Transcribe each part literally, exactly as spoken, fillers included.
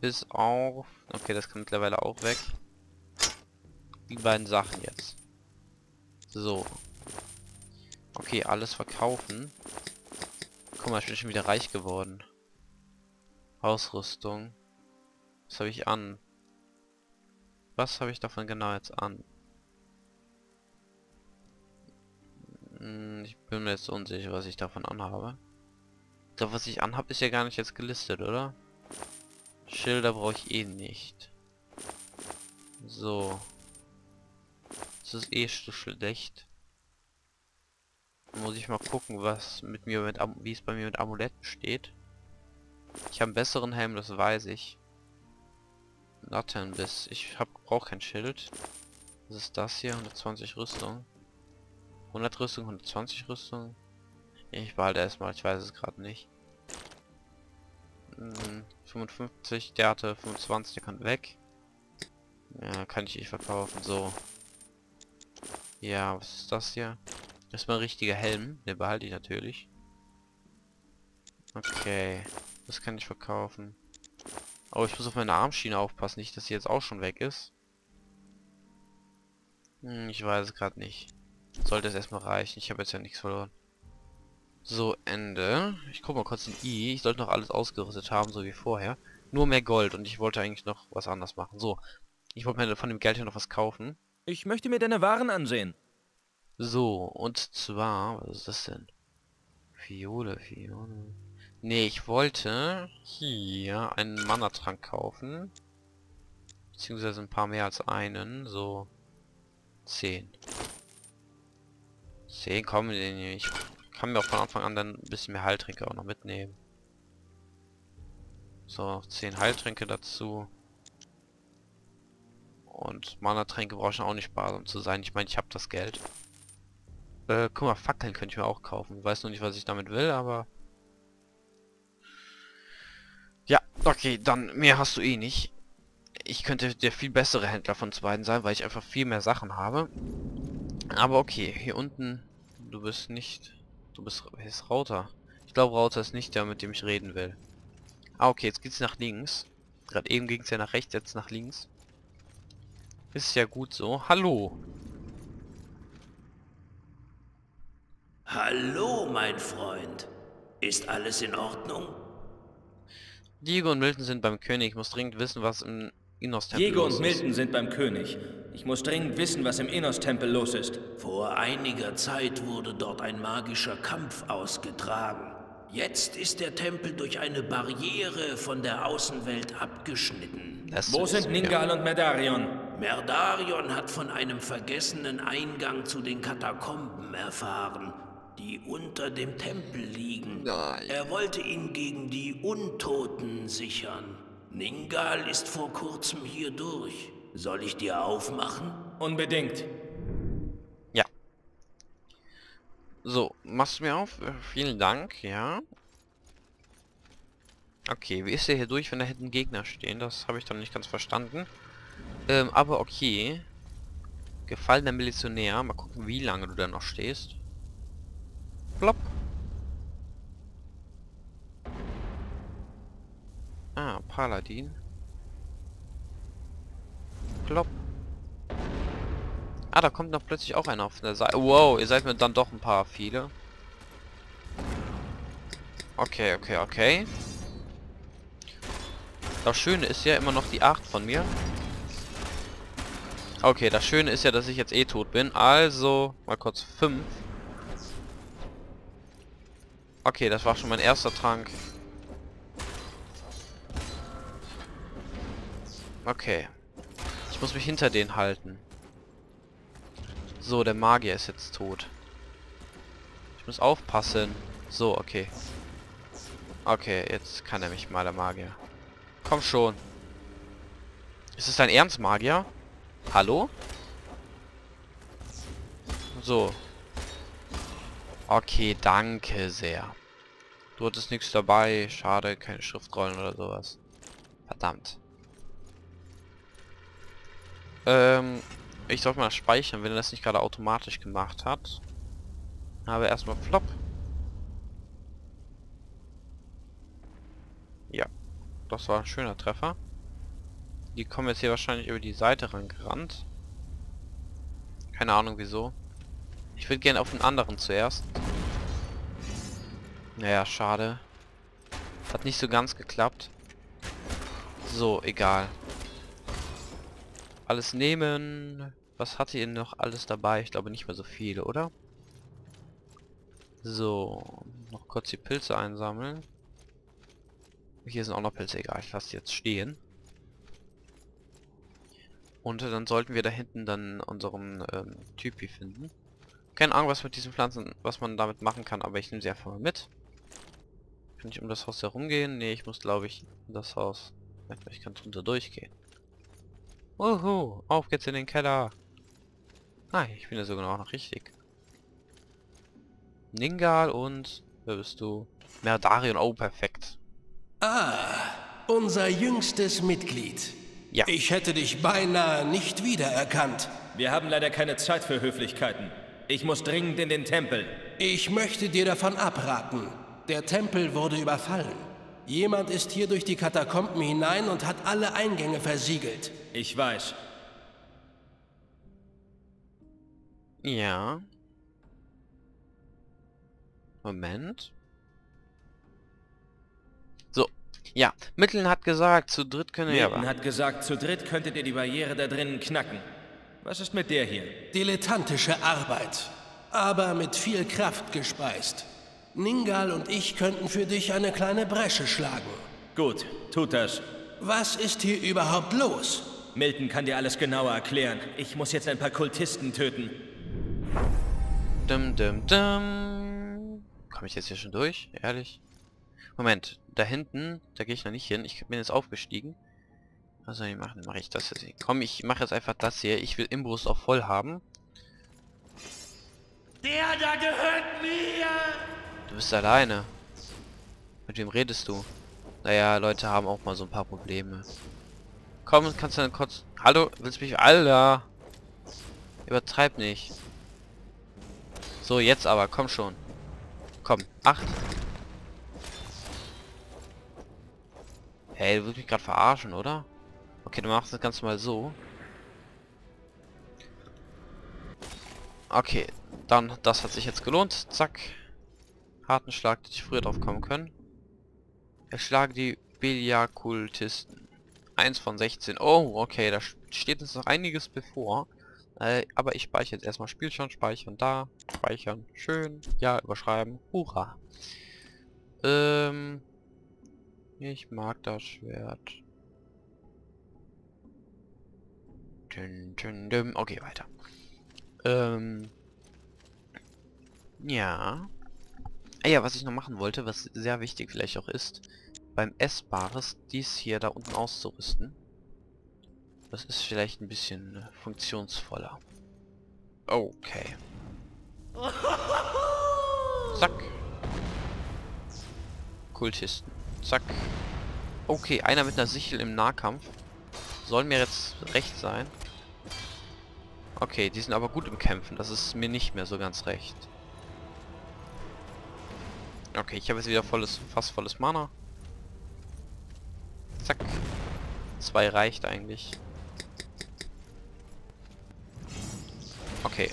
bis auf... Okay, das kann mittlerweile auch weg. Die beiden Sachen jetzt. So. Okay, alles verkaufen. Guck mal, ich bin schon wieder reich geworden. Ausrüstung. Was habe ich an? Was habe ich davon genau jetzt an? Ich bin mir jetzt unsicher, was ich davon anhabe. Ich glaube, was ich anhabe, ist ja gar nicht jetzt gelistet, oder? Schilder brauche ich eh nicht. So. Das ist eh so schlecht. Muss ich mal gucken, was mit mir mit Am wie es bei mir mit Amuletten steht. Ich habe einen besseren Helm, das weiß ich. Lattenbiss. Ich hab brauche kein Schild. Was ist das hier? hundertzwanzig Rüstung. hundert Rüstung, hundertzwanzig Rüstung. Ich behalte erstmal, ich weiß es gerade nicht. Hm, fünfundfünfzig, der hatte fünfundzwanzig, der kann weg. Ja, kann ich nicht verkaufen, so. Ja, was ist das hier? Das ist mein richtiger Helm, den behalte ich natürlich. Okay, das kann ich verkaufen. Oh, ich muss auf meine Armschiene aufpassen, nicht, dass sie jetzt auch schon weg ist. Hm, ich weiß es gerade nicht. Sollte es erstmal reichen. Ich habe jetzt ja nichts verloren. So, Ende. Ich guck mal kurz in I. Ich sollte noch alles ausgerüstet haben, so wie vorher. Nur mehr Gold und ich wollte eigentlich noch was anderes machen. So, ich wollte mir von dem Geld hier noch was kaufen. Ich möchte mir deine Waren ansehen. So, und zwar... Was ist das denn? Fiole, Fiole... Nee, ich wollte hier einen Mana-Trank kaufen. Beziehungsweise ein paar mehr als einen. So, zehn. zehn kommen wir denn nicht. Ich kann mir auch von Anfang an dann ein bisschen mehr Heiltränke auch noch mitnehmen. So, noch zehn Heiltränke dazu. Und Mana-Tränke brauche ich auch nicht sparsam zu sein. Ich meine, ich habe das Geld. Äh, guck mal, Fackeln könnte ich mir auch kaufen. Ich weiß noch nicht, was ich damit will, aber... Ja, okay, dann mehr hast du eh nicht. Ich könnte der viel bessere Händler von uns beiden sein, weil ich einfach viel mehr Sachen habe. Aber okay, hier unten, du bist nicht, du bist, ist Rauter. Ich glaube, Rauter ist nicht der, mit dem ich reden will. Ah, okay, jetzt geht's nach links. Gerade eben ging's ja nach rechts, jetzt nach links. Ist ja gut so. Hallo. Hallo, mein Freund. Ist alles in Ordnung? Diego und Milton sind beim König. Ich muss dringend wissen, was im Innostempel Diego los ist. Diego und Milton sind beim König. Ich muss dringend wissen, was im Innostempel los ist. Vor einiger Zeit wurde dort ein magischer Kampf ausgetragen. Jetzt ist der Tempel durch eine Barriere von der Außenwelt abgeschnitten. Das Wo sind Ningal ja. und Merdarion? Merdarion hat von einem vergessenen Eingang zu den Katakomben erfahren, die unter dem Tempel liegen. Nein. Er wollte ihn gegen die Untoten sichern. Ningal ist vor kurzem hier durch. Soll ich dir aufmachen? Unbedingt. Ja. So, machst du mir auf? Vielen Dank, ja. Okay, wie ist der hier durch, wenn da hinten Gegner stehen? Das habe ich dann nicht ganz verstanden. Ähm, aber okay. Gefallener Milizionär. Mal gucken, wie lange du da noch stehst. Plopp. Ah, Paladin. Plopp. Ah, da kommt noch plötzlich auch einer auf der Seite. Wow, ihr seid mir dann doch ein paar viele. Okay, okay, okay. Das Schöne ist ja immer noch die acht von mir. Okay, das Schöne ist ja, dass ich jetzt eh tot bin. Also, mal kurz fünf. Okay, das war schon mein erster Trank. Okay. Ich muss mich hinter denen halten. So, der Magier ist jetzt tot. Ich muss aufpassen. So, okay. Okay, jetzt kann er mich mal, der Magier. Komm schon. Ist es dein Ernst, Magier? Hallo? So. Okay, danke sehr. Du hattest nichts dabei. Schade, keine Schriftrollen oder sowas. Verdammt. Ähm, ich sollte mal speichern, wenn er das nicht gerade automatisch gemacht hat. Aber erstmal Flop. Ja, das war ein schöner Treffer. Die kommen jetzt hier wahrscheinlich über die Seite rangerannt. Keine Ahnung wieso. Ich würde gerne auf den anderen zuerst. Naja, schade. Hat nicht so ganz geklappt. So, egal. Alles nehmen. Was hatte ihr noch alles dabei? Ich glaube nicht mehr so viele, oder? So, noch kurz die Pilze einsammeln. Hier sind auch noch Pilze, egal, ich lasse jetzt stehen. Und dann sollten wir da hinten dann unseren ähm, Typi finden. Keine Ahnung, was mit diesen Pflanzen, was man damit machen kann, aber ich nehme sie einfach mal mit. Kann ich um das Haus herumgehen? Ne, ich muss, glaube ich, um das Haus. Ich kann drunter durchgehen. Uhu, auf geht's in den Keller. Ah, ich bin ja sogar auch noch richtig. Ningal und... Wer bist du? Merdarion, oh, perfekt. Ah, unser jüngstes Mitglied. Ja. Ich hätte dich beinahe nicht wiedererkannt. Wir haben leider keine Zeit für Höflichkeiten. Ich muss dringend in den Tempel. Ich möchte dir davon abraten. Der Tempel wurde überfallen. Jemand ist hier durch die Katakomben hinein und hat alle Eingänge versiegelt. Ich weiß. Ja. Moment. So. Ja, Milton hat gesagt, zu dritt können wir... Milton hat gesagt, zu dritt könntet ihr die Barriere da drinnen knacken. Was ist mit der hier? Dilettantische Arbeit, aber mit viel Kraft gespeist. Ningal und ich könnten für dich eine kleine Bresche schlagen. Gut, tut das. Was ist hier überhaupt los? Milton kann dir alles genauer erklären. Ich muss jetzt ein paar Kultisten töten. Dum, dum, dum. Komme ich jetzt hier schon durch? Ehrlich? Moment, da hinten, da gehe ich noch nicht hin. Ich bin jetzt aufgestiegen. Also mache mach ich das jetzt. Komm, ich mache jetzt einfach das hier. Ich will Imbrus auch voll haben. Der da gehört mir! Du bist alleine. Mit wem redest du? Naja, Leute haben auch mal so ein paar Probleme. Komm, kannst du dann kurz... Hallo, willst du mich... Alter! Übertreib nicht. So, jetzt aber, komm schon. Komm, acht. Hey, du willst mich gerade verarschen, oder? Okay, du machst das Ganze mal so. Okay, dann, das hat sich jetzt gelohnt. Zack. Harten Schlag, hätte ich früher drauf kommen können. Erschlage die Beliakultisten. eins von sechzehn. Oh, okay, da steht uns noch einiges bevor. Äh, aber ich speichere jetzt erstmal Spielstand, speichern da, speichern, schön, ja, überschreiben, hurra. Ähm, ich mag das Schwert. Dün, dün, dün. Okay, weiter. Ähm, ja. Ah ja, was ich noch machen wollte, was sehr wichtig vielleicht auch ist, beim Essbares dies hier da unten auszurüsten. Das ist vielleicht ein bisschen funktionsvoller. Okay. Zack. Kultisten. Zack. Okay, einer mit einer Sichel im Nahkampf. Soll mir jetzt recht sein. Okay, die sind aber gut im Kämpfen. Das ist mir nicht mehr so ganz recht. Okay, ich habe jetzt wieder volles, fast volles Mana. Zack. Zwei reicht eigentlich. Okay.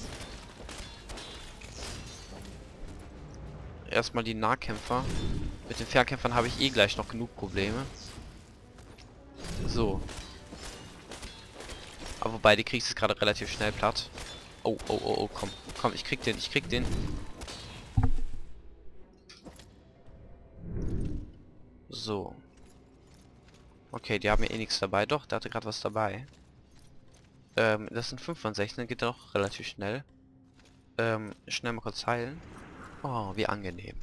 Erstmal die Nahkämpfer. Mit den Fernkämpfern habe ich eh gleich noch genug Probleme. So. Aber wobei, die kriegst es gerade relativ schnell platt. Oh, oh, oh, oh, komm. Komm, ich krieg den, ich krieg den. So. Okay, die haben ja eh nichts dabei. Doch, der hatte gerade was dabei. Ähm, das sind fünf von sechzehn, geht doch relativ schnell. Ähm, schnell mal kurz heilen. Oh, wie angenehm.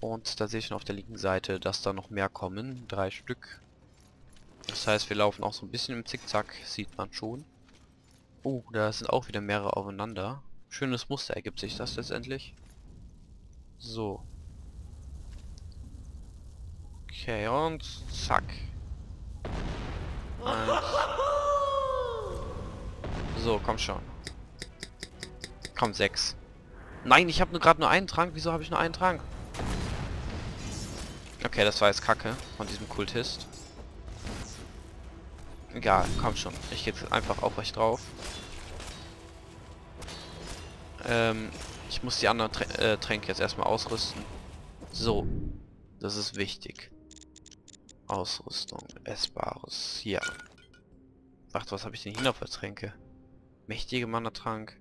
Und da sehe ich schon auf der linken Seite, dass da noch mehr kommen. Drei Stück. Das heißt, wir laufen auch so ein bisschen im Zickzack, sieht man schon. Oh, da sind auch wieder mehrere aufeinander. Schönes Muster ergibt sich das letztendlich. So. Okay, und zack. Eins. So, komm schon. Komm, sechs. Nein, ich habe nur gerade nur einen Trank. Wieso habe ich nur einen Trank? Okay, das war jetzt Kacke von diesem Kultist. Egal, komm schon. Ich gehe jetzt einfach aufrecht drauf. Ähm, ich muss die anderen Trän äh, Tränke jetzt erstmal ausrüsten. So. Das ist wichtig. Ausrüstung. Essbares. Hier. Warte, was habe ich denn hier noch für Tränke? Mächtige Mana-Trank.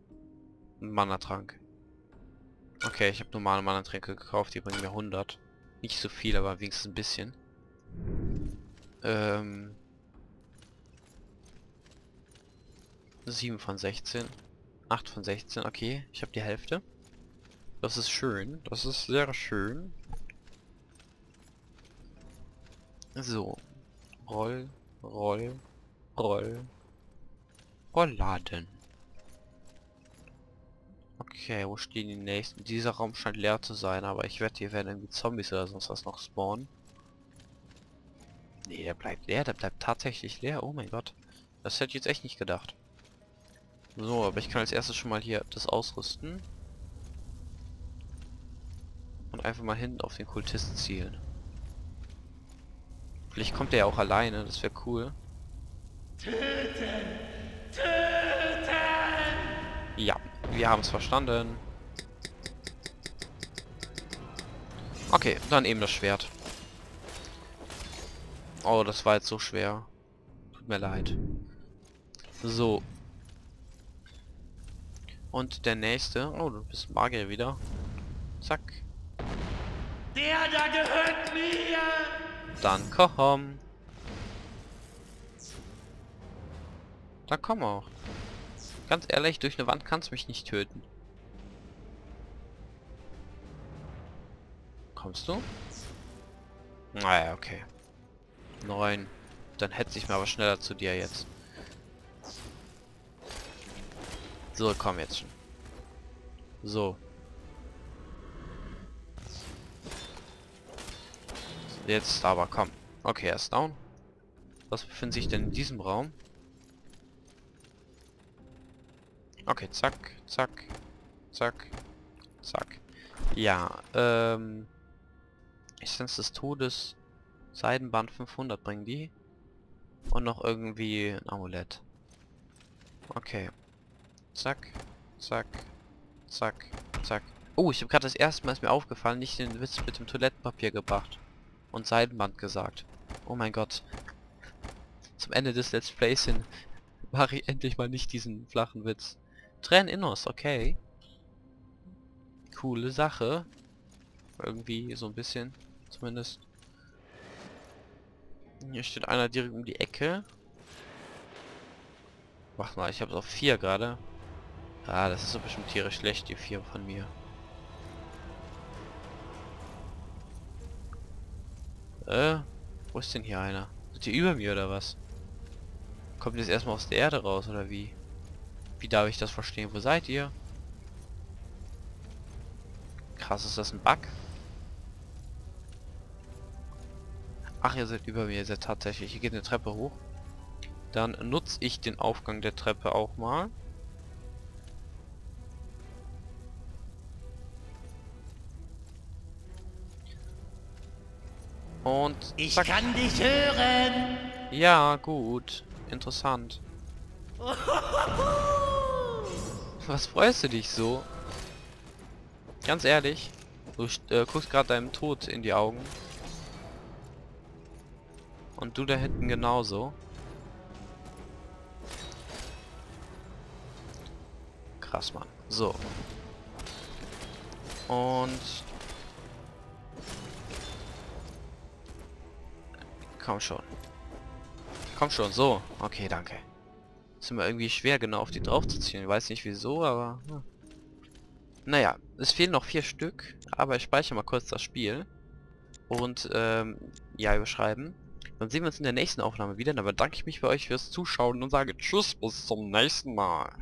Mana-Trank. Okay, ich habe normale Mana-Tränke gekauft. Die bringen mir hundert. Nicht so viel, aber wenigstens ein bisschen. Ähm... sieben von sechzehn. acht von sechzehn. Okay, ich habe die Hälfte. Das ist schön. Das ist sehr schön. So. Roll, Roll, Roll. Rollladen. Okay, wo stehen die nächsten? Dieser Raum scheint leer zu sein, aber ich wette, hier werden irgendwie Zombies oder sonst was noch spawnen. Nee, der bleibt leer. Der bleibt tatsächlich leer. Oh mein Gott. Das hätte ich jetzt echt nicht gedacht. So, aber ich kann als erstes schon mal hier das ausrüsten. Und einfach mal hinten auf den Kultisten zielen. Vielleicht kommt er ja auch alleine, das wäre cool. Töten! Töten! Ja, wir haben es verstanden. Okay, dann eben das Schwert. Oh, das war jetzt so schwer. Tut mir leid. So. Und der nächste. Oh, du bist Magier wieder. Zack. Der da gehört mir! Dann komm. Dann komm auch. Ganz ehrlich, durch eine Wand kannst du mich nicht töten. Kommst du? Naja, okay. Neun. Dann hetze ich mal aber schneller zu dir jetzt. So, komm jetzt schon. So. Jetzt aber, komm. Okay, er ist down. Was befindet sich denn in diesem Raum? Okay, zack, zack, zack, zack. Ja, ähm... Essenz des Todes. Seidenband fünfhundert bringen die. Und noch irgendwie ein Amulett. Okay. Zack, zack, zack, zack. Oh, ich habe gerade das erste Mal, ist mir aufgefallen, nicht den Witz mit dem Toilettenpapier gebracht. Und Seidenband gesagt. Oh mein Gott. Zum Ende des Let's Plays hin mache ich endlich mal nicht diesen flachen Witz. Trenninos, okay. Coole Sache. Irgendwie so ein bisschen, zumindest. Hier steht einer direkt um die Ecke. Warte mal, ich habe es auf vier gerade. Ah, das ist so bestimmt tierisch schlecht, die vier von mir. Äh, wo ist denn hier einer? Sind die über mir oder was? Kommt jetzt erstmal aus der Erde raus oder wie? Wie darf ich das verstehen? Wo seid ihr? Krass, ist das ein Bug? Ach, ihr seid über mir, ihr seid tatsächlich. Hier geht eine Treppe hoch. Dann nutze ich den Aufgang der Treppe auch mal. Und ich zack. Kann dich hören. Ja, gut. Interessant. Was freust du dich so? Ganz ehrlich, du äh, guckst gerade deinem Tod in die Augen. Und du da hinten genauso. Krass, Mann. So. Und... Komm schon. Komm schon, so. Okay, danke. Ist immer irgendwie schwer, genau auf die drauf zu ziehen. Ich weiß nicht wieso, aber... Hm. Naja, es fehlen noch vier Stück. Aber ich speichere mal kurz das Spiel. Und, ähm, ja, überschreiben. Dann sehen wir uns in der nächsten Aufnahme wieder. Dann bedanke ich mich bei euch fürs Zuschauen und sage Tschüss, bis zum nächsten Mal.